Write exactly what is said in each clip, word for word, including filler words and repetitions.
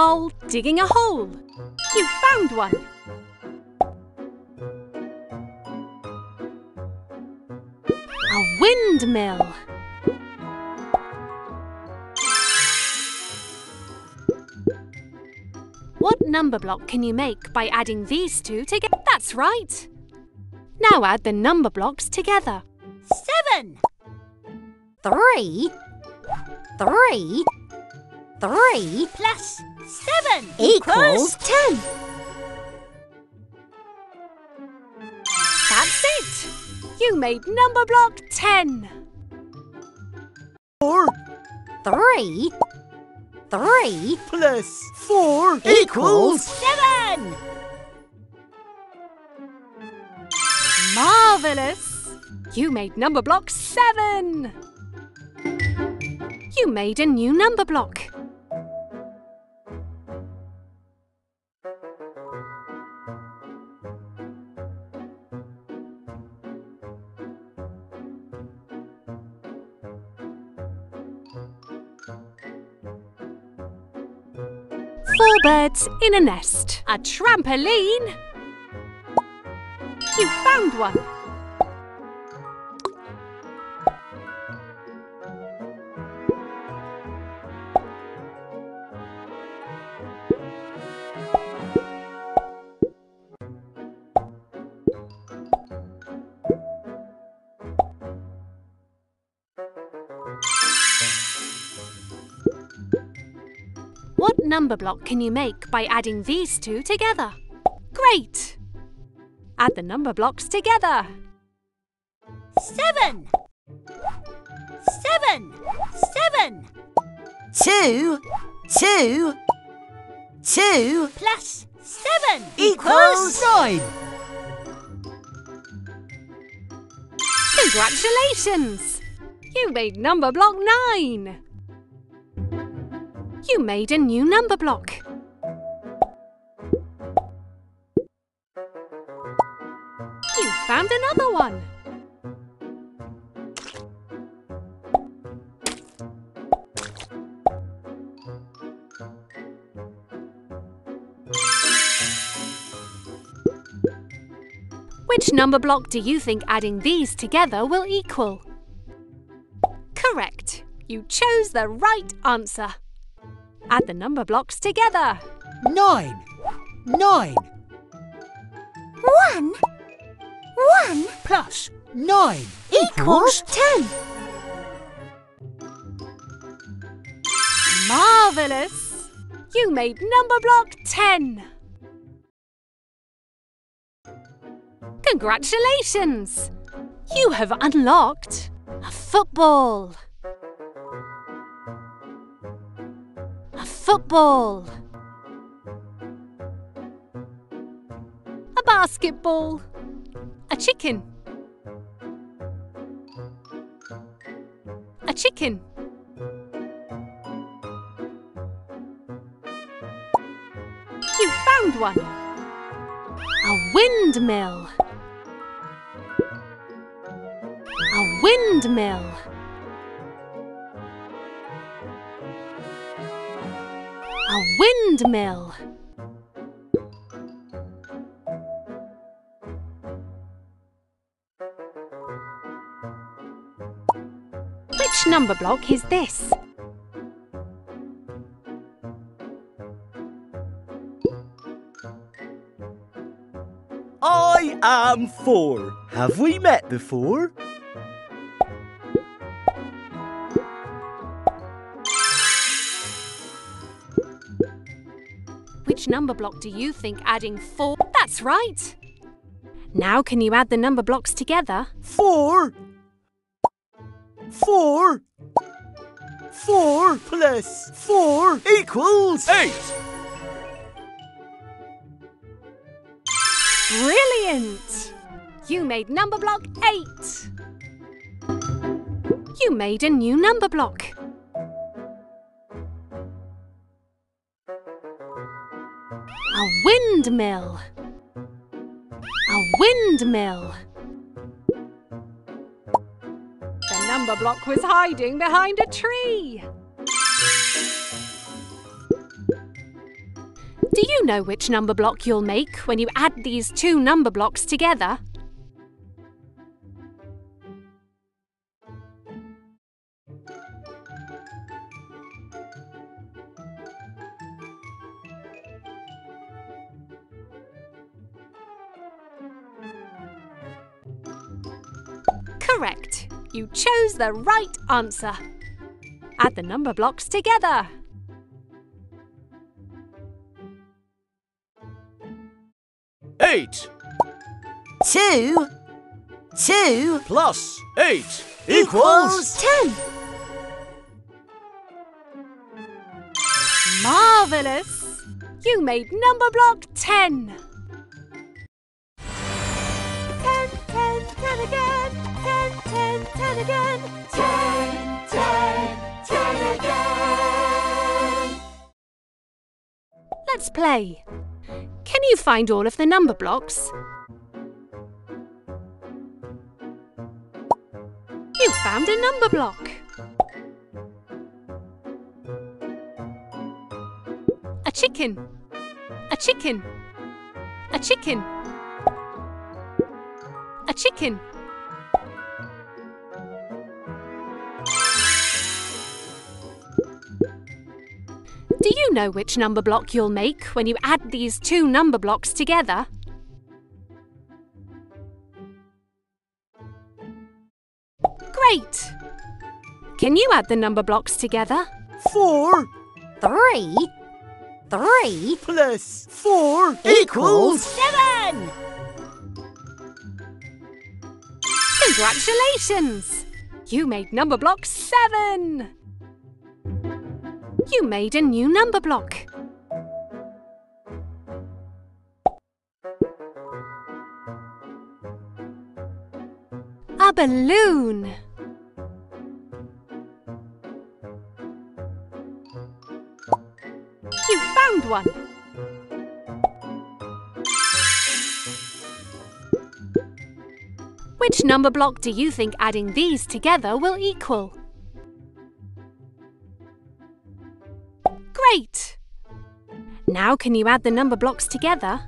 mole digging a hole. You found one. A windmill. What number block can you make by adding these two together? That's right. Now add the number blocks together. Seven. Three. Three. Three plus seven equals ten. That's it. You made number block ten. Four. Three. Three plus four equals seven. Marvelous. You made number block seven. You made a new number block. Four birds in a nest. A trampoline. You found one. What number block can you make by adding these two together? Great! Add the number blocks together. Seven. Seven. Seven. Two. Two. Two plus seven equals nine. Congratulations! You made number block nine. You made a new number block. You found another one. Which number block do you think adding these together will equal? Correct. You chose the right answer. Add the number blocks together. Nine. Nine. One. One. Plus nine. Equals ten. Marvellous. You made number block ten. Congratulations. You have unlocked a football. Football. A basketball. A chicken. A chicken. You found one. A windmill. A windmill. A windmill. Which number block is this? I am four. Have we met before? Which number block do you think adding four? That's right! Now can you add the number blocks together? Four. Four. Four plus four equals eight. Brilliant! You made number block eight. You made a new number block. A windmill. A windmill. The number block was hiding behind a tree. Do you know which number block you'll make when you add these two number blocks together? Correct! You chose the right answer! Add the number blocks together! Eight! Two! Two! Plus eight equals... ten! Marvellous! You made number block ten! Ten, ten, ten again! Ten, ten, ten again! Ten, ten, ten again! Let's play! Can you find all of the number blocks? You found a number block! A chicken! A chicken! A chicken! A chicken! Do you know which number block you'll make when you add these two number blocks together? Great! Can you add the number blocks together? Four. Three. Three. Plus four. Equals seven! Congratulations! You made number block seven! You made a new number block. A balloon. You found one. Which number block do you think adding these together will equal? Great! Now can you add the number blocks together?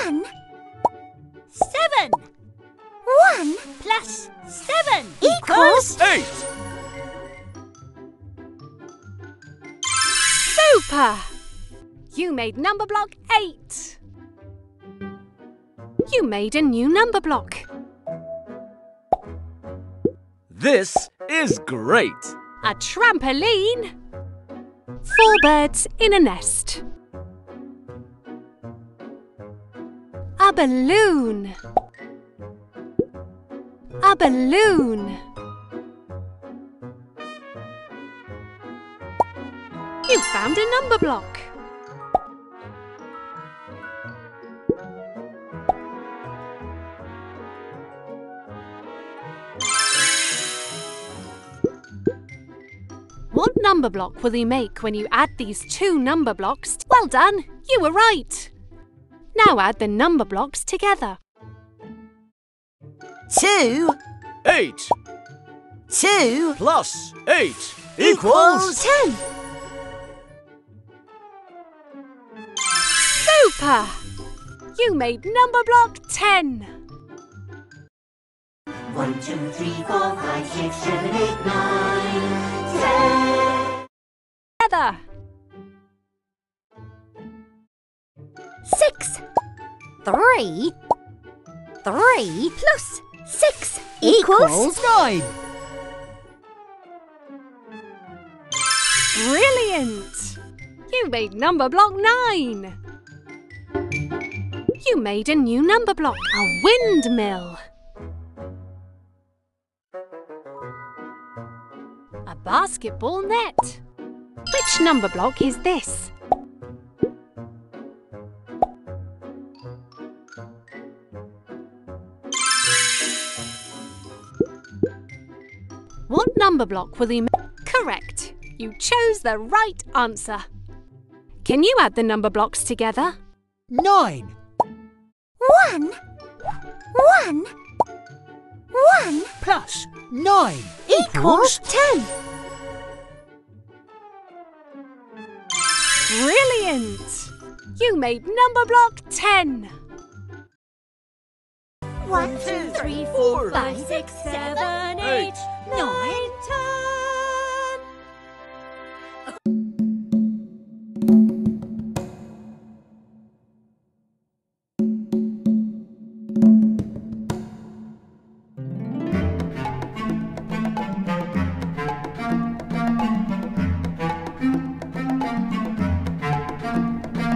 One. Seven. One plus seven equals... eight! Super! You made number block eight! You made a new number block. This is great! A trampoline! Four birds in a nest. A balloon. A balloon. You found a number block. What number block will you make when you add these two number blocks? Well done! You were right! Now add the number blocks together. Two. Eight. Two. Plus eight equals... ten! Super! You made number block ten! One, two, three, four, five, six, seven, eight, nine, ten. Together. Six. Three. Three plus six equals nine. Brilliant! You made number block nine. You made a new number block, a windmill. A basketball net. Which number block is this? What number block will you make? Correct! You chose the right answer. Can you add the number blocks together? Nine. One. One. One plus nine equals ten. Brilliant! You made number block ten. One, two, three, four, five, six, seven, eight,